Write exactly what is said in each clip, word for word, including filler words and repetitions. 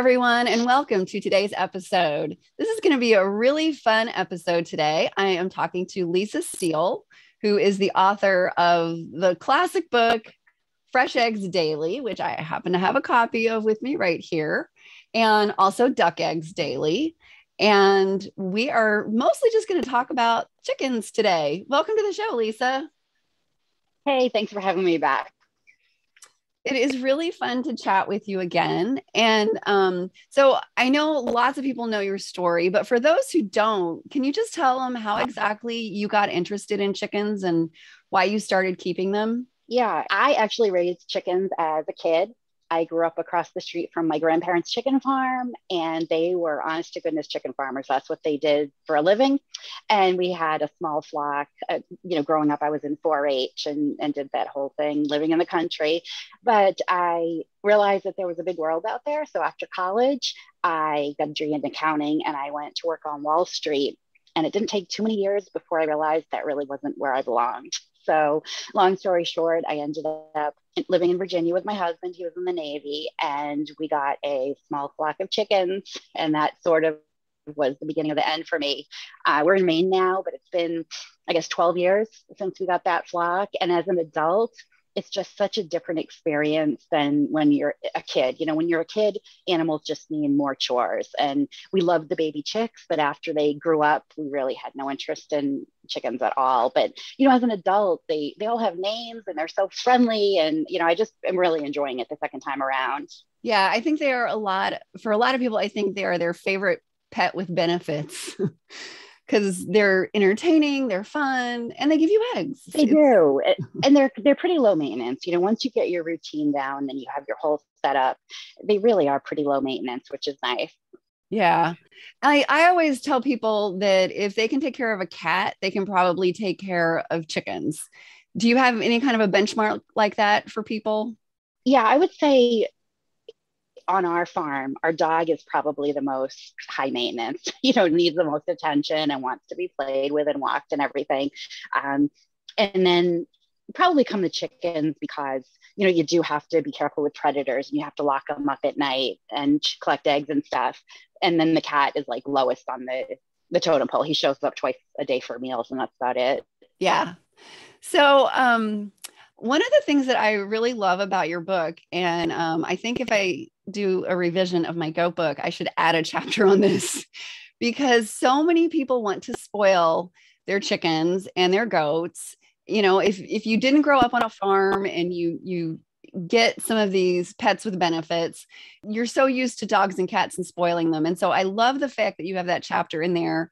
everyone, and welcome to today's episode. This is going to be a really fun episode today. I am talking to Lisa Steele, who is the author of the classic book, Fresh Eggs Daily, which I happen to have a copy of with me right here, and also Duck Eggs Daily. And we are mostly just going to talk about chickens today. Welcome to the show, Lisa. Hey, thanks for having me back. It is really fun to chat with you again. And um, so I know lots of people know your story, but for those who don't, can you just tell them how exactly you got interested in chickens and why you started keeping them? Yeah, I actually raised chickens as a kid. I grew up across the street from my grandparents' chicken farm, and they were honest to goodness chicken farmers. That's what they did for a living. And we had a small flock. Uh, you know, growing up, I was in four H and, and did that whole thing, living in the country. But I realized that there was a big world out there. So after college, I got a degree in accounting and I went to work on Wall Street. And it didn't take too many years before I realized that really wasn't where I belonged. So long story short, I ended up living in Virginia with my husband. He was in the Navy, and we got a small flock of chickens, and that sort of was the beginning of the end for me. Uh, we're in Maine now, but it's been, I guess, twelve years since we got that flock. And as an adult, it's just such a different experience than when you're a kid. You know, when you're a kid, animals just need more chores. And we loved the baby chicks, but after they grew up, we really had no interest in chickens at all. But, you know, as an adult, they, they all have names and they're so friendly. And, you know, I just am really enjoying it the second time around. Yeah, I think they are a lot, for a lot of people, I think they are their favorite pet with benefits. Because they're entertaining, they're fun, and they give you eggs. They do, and they're they're pretty low maintenance. You know, once you get your routine down and you have your whole setup, they really are pretty low maintenance, which is nice. Yeah, I I always tell people that if they can take care of a cat, they can probably take care of chickens. Do you have any kind of a benchmark like that for people? Yeah, I would say, on our farm, our dog is probably the most high maintenance, you know, needs the most attention and wants to be played with and walked and everything. Um, and then probably come the chickens because, you know, you do have to be careful with predators and you have to lock them up at night and collect eggs and stuff. And then the cat is like lowest on the, the totem pole. He shows up twice a day for meals and that's about it. Yeah. So, um, one of the things that I really love about your book, and um, I think if I do a revision of my goat book, I should add a chapter on this, because so many people want to spoil their chickens and their goats. You know, if if you didn't grow up on a farm and you you get some of these pets with benefits, you're so used to dogs and cats and spoiling them. And so I love the fact that you have that chapter in there,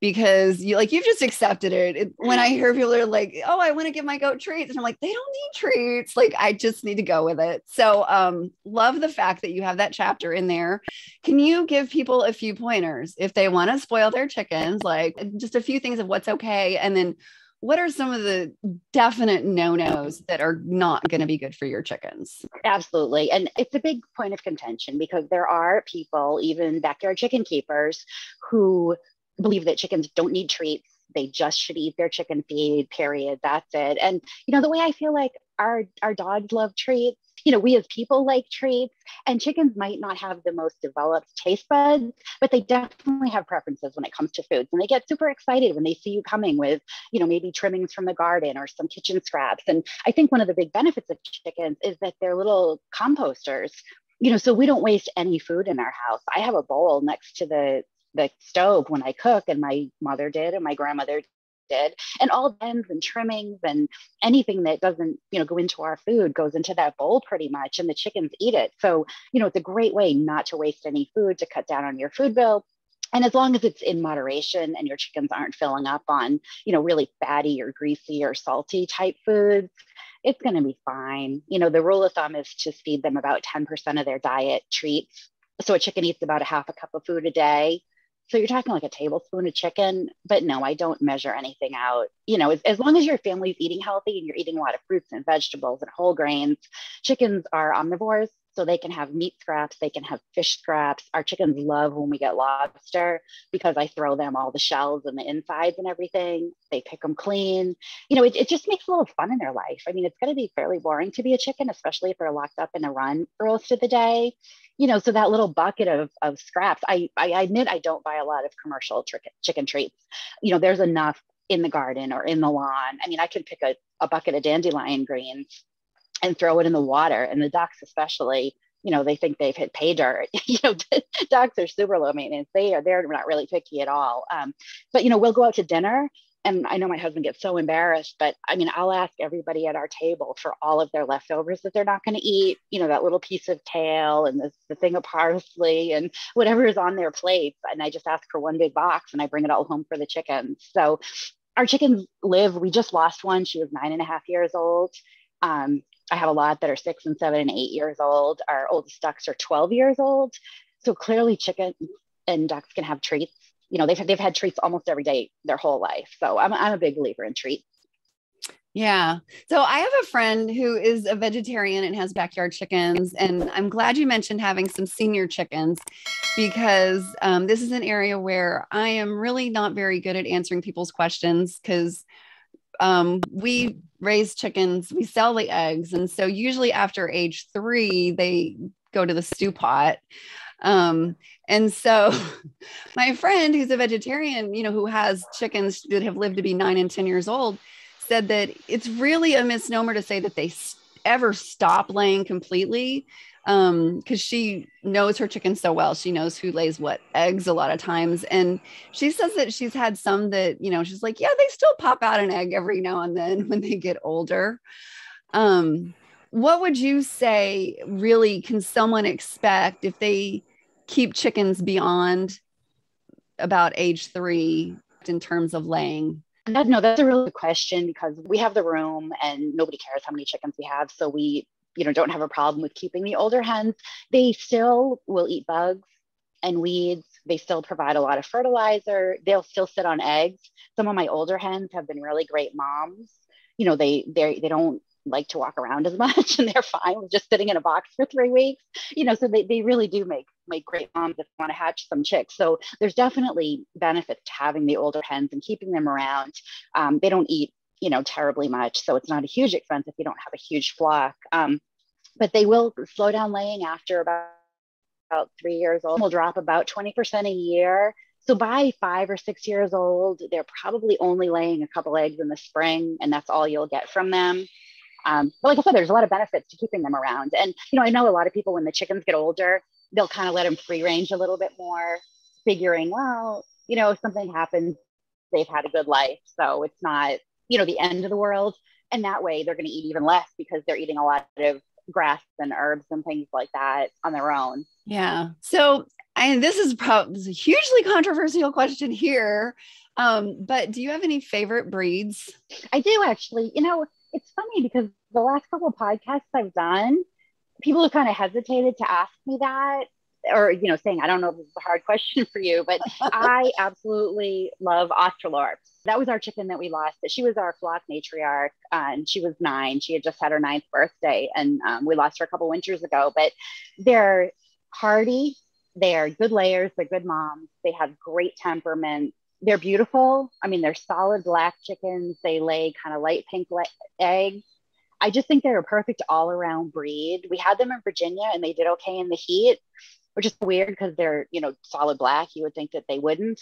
because you like, you've just accepted it. it. When I hear people are like, oh, I want to give my goat treats. And I'm like, they don't need treats. Like, I just need to go with it. So um, love the fact that you have that chapter in there. Can you give people a few pointers if they want to spoil their chickens, like just a few things of what's okay? And then what are some of the definite no-nos that are not going to be good for your chickens? Absolutely. And it's a big point of contention because there are people, even backyard chicken keepers, who believe that chickens don't need treats. They just should eat their chicken feed, period. That's it. And, you know, the way I feel like our, our dogs love treats, you know, we as people like treats, and chickens might not have the most developed taste buds, but they definitely have preferences when it comes to foods. And they get super excited when they see you coming with, you know, maybe trimmings from the garden or some kitchen scraps. And I think one of the big benefits of chickens is that they're little composters, you know, so we don't waste any food in our house. I have a bowl next to the the stove when I cook, and my mother did and my grandmother did, and all ends and trimmings and anything that doesn't, you know, go into our food goes into that bowl pretty much, and the chickens eat it. So, you know, it's a great way not to waste any food, to cut down on your food bill. And as long as it's in moderation and your chickens aren't filling up on, you know, really fatty or greasy or salty type foods, it's going to be fine. You know, the rule of thumb is to feed them about ten percent of their diet treats. So a chicken eats about a half a cup of food a day. So you're talking like a tablespoon of chicken, but no, I don't measure anything out. You know, as, as long as your family's eating healthy and you're eating a lot of fruits and vegetables and whole grains, chickens are omnivores. So they can have meat scraps, they can have fish scraps. Our chickens love when we get lobster because I throw them all the shells and the insides and everything. They pick them clean. You know, it, it just makes a little fun in their life. I mean, it's going to be fairly boring to be a chicken, especially if they're locked up in a run for most of the day. You know, so that little bucket of, of scraps, I, I admit I don't buy a lot of commercial chicken, chicken treats. You know, there's enough in the garden or in the lawn. I mean, I can pick a, a bucket of dandelion greens and throw it in the water. And the ducks especially, you know, they think they've hit pay dirt. You know, ducks are super low maintenance. They are, they're not really picky at all. Um, but, you know, we'll go out to dinner. And I know my husband gets so embarrassed, but I mean, I'll ask everybody at our table for all of their leftovers that they're not going to eat, you know, that little piece of kale and the, the thing of parsley and whatever is on their plates. And I just ask for one big box and I bring it all home for the chickens. So our chickens live. We just lost one. She was nine and a half years old. Um, I have a lot that are six and seven and eight years old. Our oldest ducks are twelve years old. So clearly chickens and ducks can have treats. You know, they've, they've had treats almost every day their whole life. So I'm, I'm a big believer in treats. Yeah. So I have a friend who is a vegetarian and has backyard chickens. And I'm glad you mentioned having some senior chickens because um, this is an area where I am really not very good at answering people's questions because um, we raise chickens, we sell the eggs. And so usually after age three, they go to the stew pot. Um, and so my friend who's a vegetarian, you know, who has chickens that have lived to be nine and ten years old said that it's really a misnomer to say that they ever stop laying completely. Um, cause she knows her chickens so well, she knows who lays what eggs a lot of times. And she says that she's had some that, you know, she's like, yeah, they still pop out an egg every now and then when they get older. Um, what would you say really can someone expect if they keep chickens beyond about age three in terms of laying? That, no, that's a really good question because we have the room and nobody cares how many chickens we have. So we, you know, don't have a problem with keeping the older hens. They still will eat bugs and weeds. They still provide a lot of fertilizer. They'll still sit on eggs. Some of my older hens have been really great moms. You know, they, they, they don't like to walk around as much and they're fine with just sitting in a box for three weeks, you know, so they, they really do make, make great moms if they want to hatch some chicks. So there's definitely benefits to having the older hens and keeping them around. Um, they don't eat, you know, terribly much. So it's not a huge expense if you don't have a huge flock, um, but they will slow down laying after about, about three years old. We'll drop about twenty percent a year. So by five or six years old, they're probably only laying a couple eggs in the spring and that's all you'll get from them. Um, but like I said, there's a lot of benefits to keeping them around. And, you know, I know a lot of people when the chickens get older, they'll kind of let them free range a little bit more, figuring, well, you know, if something happens, they've had a good life. So it's not, you know, the end of the world. And that way they're going to eat even less because they're eating a lot of grass and herbs and things like that on their own. Yeah. So I, this is probably this is a hugely controversial question here. Um, but do you have any favorite breeds? I do actually, you know. It's funny because the last couple of podcasts I've done, people have kind of hesitated to ask me that or, you know, saying, I don't know if this is a hard question for you, but I absolutely love Australorps. That was our chicken that we lost. She was our flock matriarch uh, and she was nine. She had just had her ninth birthday and um, we lost her a couple winters ago, but they're hardy. They're good layers. They're good moms. They have great temperament. They're beautiful. I mean, they're solid black chickens. They lay kind of light pink le- eggs. I just think they're a perfect all-around breed. We had them in Virginia and they did okay in the heat, which is weird because they're, you know, solid black. You would think that they wouldn't,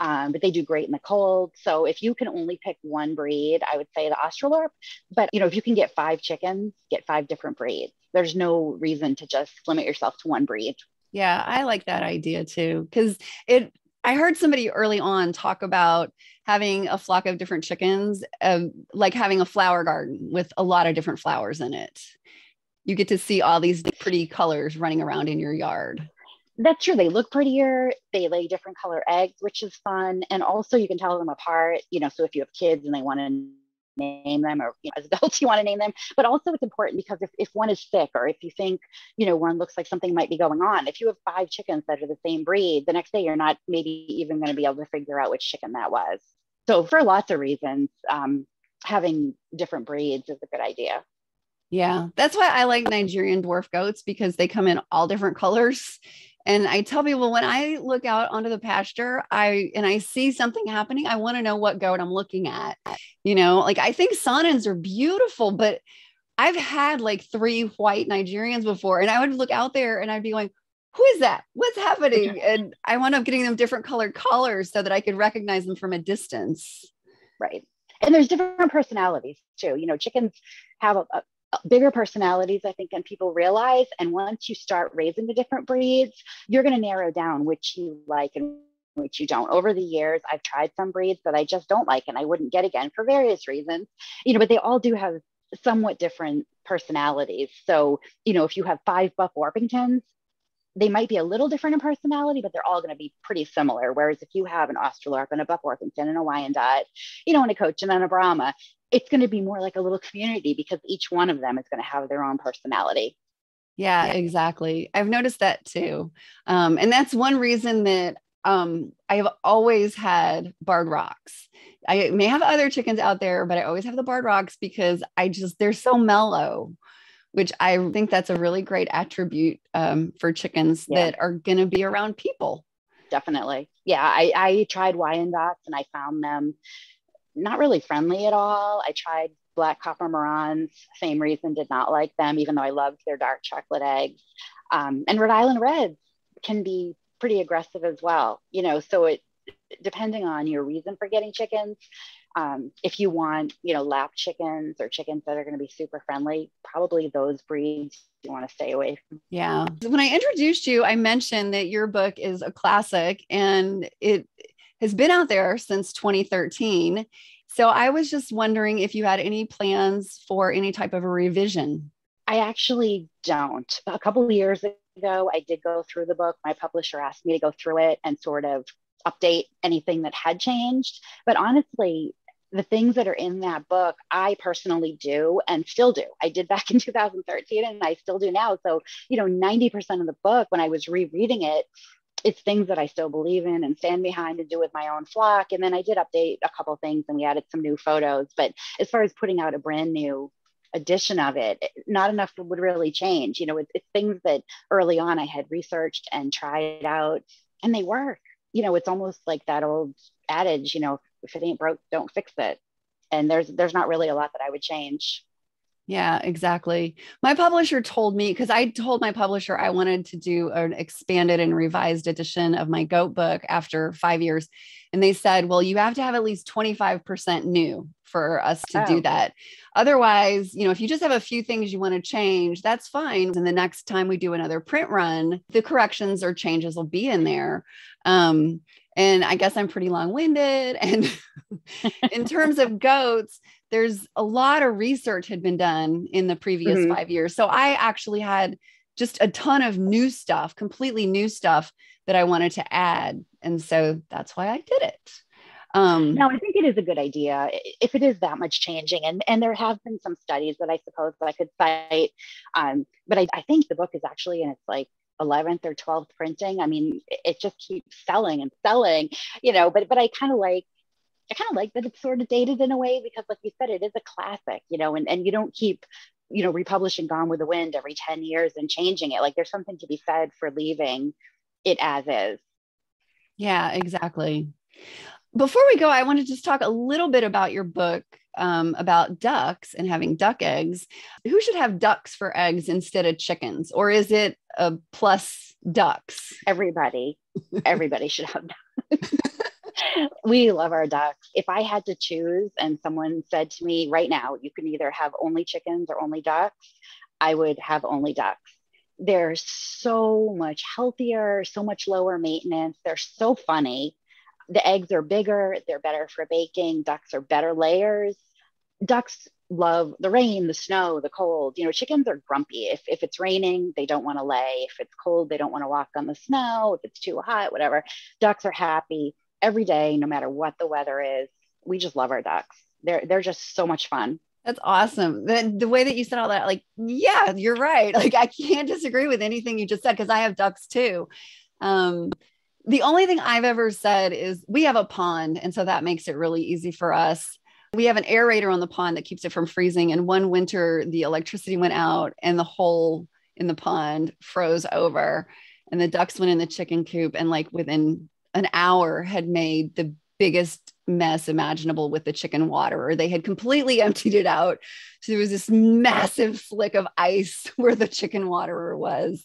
um, but they do great in the cold. So if you can only pick one breed, I would say the Australorp. But, you know, if you can get five chickens, get five different breeds. There's no reason to just limit yourself to one breed. Yeah, I like that idea too because it I heard somebody early on talk about having a flock of different chickens, um, like having a flower garden with a lot of different flowers in it. You get to see all these pretty colors running around in your yard. That's true. They look prettier. They lay different color eggs, which is fun. And also you can tell them apart, you know, so if you have kids and they want to name them or you know, as adults, you want to name them. But also it's important because if, if one is sick or if you think, you know, one looks like something might be going on, if you have five chickens that are the same breed, the next day you're not maybe even going to be able to figure out which chicken that was. So for lots of reasons, um, having different breeds is a good idea. Yeah, that's why I like Nigerian dwarf goats, because they come in all different colors. And I tell people, when I look out onto the pasture, I and I see something happening, I want to know what goat I'm looking at. You know, like I think sonnens are beautiful, but I've had like three white Nigerians before, and I would look out there and I'd be like, who is that? What's happening? And I wound up getting them different colored collars so that I could recognize them from a distance. Right. And there's different personalities too. You know, chickens have a, a bigger personalities, I think, than people realize. And once you start raising the different breeds, you're going to narrow down which you like and which you don't. Over the years, I've tried some breeds that I just don't like and I wouldn't get again for various reasons, you know, but they all do have somewhat different personalities. So, you know, if you have five Buff Orpingtons, they might be a little different in personality, but they're all going to be pretty similar. Whereas if you have an Australorp and a Buff Orpington and a Wyandotte, you know, and a Cochin and a Brahma, it's going to be more like a little community because each one of them is going to have their own personality. Yeah, yeah. Exactly. I've noticed that too. Um, and that's one reason that um, I have always had barred rocks. I may have other chickens out there, but I always have the barred rocks because I just, they're so mellow, which I think that's a really great attribute um, for chickens yeah. that are going to be around people. Definitely. Yeah. I, I tried Wyandottes and I found them not really friendly at all. I tried black copper marans, same reason, did not like them, even though I loved their dark chocolate eggs. Um, and Rhode Island Reds can be pretty aggressive as well. You know, so it, depending on your reason for getting chickens, Um, if you want, you know, lap chickens or chickens that are going to be super friendly, probably those breeds you want to stay away from. Yeah. When I introduced you, I mentioned that your book is a classic and it has been out there since twenty thirteen. So I was just wondering if you had any plans for any type of a revision. I actually don't. A couple of years ago, I did go through the book. My publisher asked me to go through it and sort of update anything that had changed. But honestly, the things that are in that book, I personally do and still do. I did back in two thousand thirteen and I still do now. So, you know, ninety percent of the book, when I was rereading it, it's things that I still believe in and stand behind and do with my own flock. And then I did update a couple of things and we added some new photos. But as far as putting out a brand new edition of it, not enough would really change. You know, it's, it's things that early on I had researched and tried out and they work. You know, it's almost like that old adage, you know, if it ain't broke, don't fix it. And there's, there's not really a lot that I would change. Yeah, exactly. My publisher told me, because I told my publisher I wanted to do an expanded and revised edition of my goat book after five years. And they said, well, you have to have at least twenty-five percent new for us to oh. do that. Otherwise, you know, if you just have a few things you want to change, that's fine. And the next time we do another print run, the corrections or changes will be in there. Um, and I guess I'm pretty long-winded. And in terms of goats, there's a lot of research had been done in the previous mm-hmm. five years. So I actually had just a ton of new stuff, completely new stuff that I wanted to add. And so that's why I did it. Um, no, I think it is a good idea if it is that much changing. And, and there have been some studies that I suppose that I could cite. Um, but I, I think the book is actually in its like eleventh or twelfth printing. I mean, it, it just keeps selling and selling, you know, but, but I kind of like, I kind of like that it's sort of dated in a way, because like you said, it is a classic, you know, and, and you don't keep, you know, republishing Gone with the Wind every ten years and changing it. Like there's something to be said for leaving it as is. Yeah, exactly. Before we go, I want to just talk a little bit about your book, um, about ducks and having duck eggs. Who should have ducks for eggs instead of chickens? Or is it a plus ducks? Everybody, everybody should have ducks. We love our ducks. If I had to choose and someone said to me right now, you can either have only chickens or only ducks, I would have only ducks. They're so much healthier, so much lower maintenance. They're so funny. The eggs are bigger. They're better for baking. Ducks are better layers. Ducks love the rain, the snow, the cold. You know, chickens are grumpy. If, if it's raining, they don't want to lay. If it's cold, they don't want to walk on the snow. If it's too hot, whatever. Ducks are happy every day, no matter what the weather is. We just love our ducks. They're, they're just so much fun. That's awesome. The, the way that you said all that, like, yeah, you're right. Like, I can't disagree with anything you just said, because I have ducks too. Um, the only thing I've ever said is we have a pond. And so that makes it really easy for us. We have an aerator on the pond that keeps it from freezing. And one winter, the electricity went out and the hole in the pond froze over. And the ducks went in the chicken coop and like within an hour had made the biggest mess imaginable with the chicken water. They had completely emptied it out. So there was this massive slick of ice where the chicken waterer was.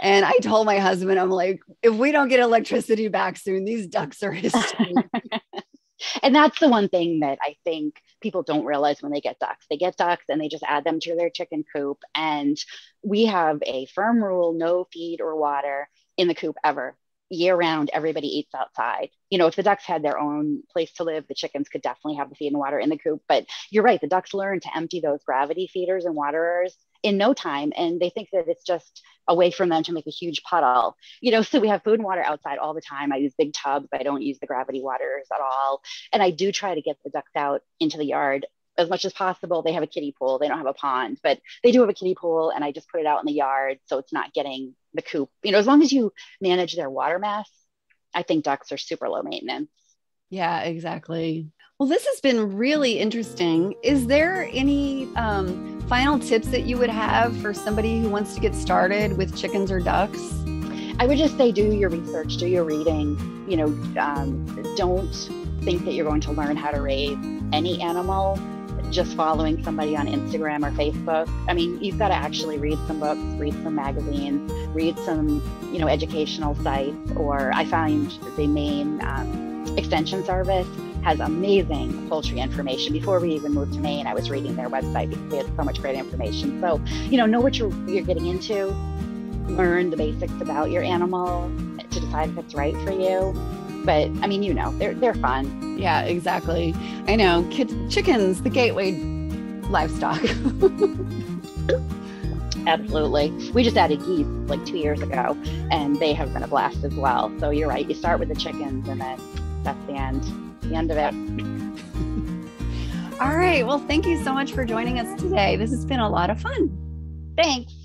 And I told my husband, I'm like, if we don't get electricity back soon, these ducks are history. And that's the one thing that I think people don't realize when they get ducks. They get ducks and they just add them to their chicken coop. And we have a firm rule, no feed or water in the coop ever. Year round, everybody eats outside. You know, if the ducks had their own place to live, the chickens could definitely have the feed and water in the coop. But you're right, the ducks learn to empty those gravity feeders and waterers in no time. And they think that it's just a way for them to make a huge puddle, you know, so we have food and water outside all the time. I use big tubs. I don't use the gravity waters at all. And I do try to get the ducks out into the yard as much as possible. They have a kiddie pool. They don't have a pond, but they do have a kiddie pool, and I just put it out in the yard. So it's not getting the coop, you know, as long as you manage their water mass, I think ducks are super low maintenance. Yeah, exactly. Well, this has been really interesting. Is there any um, final tips that you would have for somebody who wants to get started with chickens or ducks? I would just say, do your research, do your reading, you know, um, don't think that you're going to learn how to raise any animal just following somebody on Instagram or Facebook. I mean, you've got to actually read some books, read some magazines, read some, you know, educational sites, or I find the main um, extension service has amazing poultry information. Before we even moved to Maine, I was reading their website because they had so much great information. So, you know, know what you're, you're getting into, learn the basics about your animal to decide if it's right for you. But I mean, you know, they're, they're fun. Yeah, exactly. I know, kids, chickens, the gateway livestock. Absolutely. We just added geese like two years ago and they have been a blast as well. So you're right, you start with the chickens and then that's the end. The end of it. All right. Well, thank you so much for joining us today. This has been a lot of fun. Thanks.